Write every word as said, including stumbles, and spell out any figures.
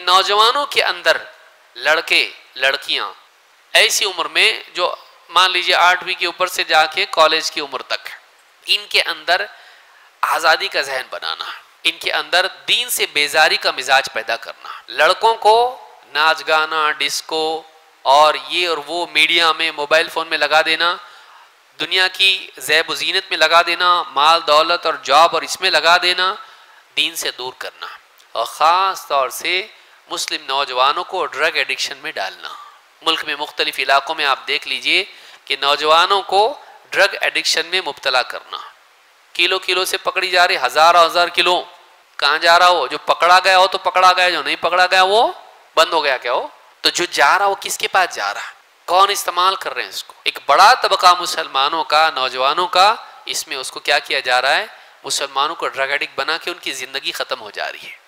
नौजवानों के अंदर लड़के लड़कियां ऐसी उम्र में जो मान लीजिए आठवीं के ऊपर से जाके कॉलेज की उम्र तक, इनके अंदर आज़ादी का जहन बनाना, इनके अंदर दीन से बेजारी का मिजाज पैदा करना। लड़कों को नाच गाना, डिस्को और ये और वो मीडिया में, मोबाइल फ़ोन में लगा देना, दुनिया की ज़ैब ज़ीनत में लगा देना, माल दौलत और जॉब और इसमें लगा देना, दीन से दूर करना। और ख़ास तौर से मुस्लिम नौजवानों को ड्रग एडिक्शन में डालना। मुल्क में मुख्तलिफ इलाक़ों में आप देख लीजिए कि नौजवानों को ड्रग एडिक्शन में मुबतला करना, किलो किलो से पकड़ी जा रही, हज़ार हज़ार किलो कहाँ जा रहा हो। जो पकड़ा गया हो तो पकड़ा गया, जो नहीं पकड़ा गया वो बंद हो गया। क्या हो तो जो जा रहा हो किसके पास जा रहा है, कौन इस्तेमाल कर रहे हैं इसको। एक बड़ा तबका मुसलमानों का, नौजवानों का, इसमें उसको क्या किया जा रहा है, मुसलमानों को ड्रग एडिक्ट बना के उनकी ज़िंदगी ख़त्म हो जा रही है।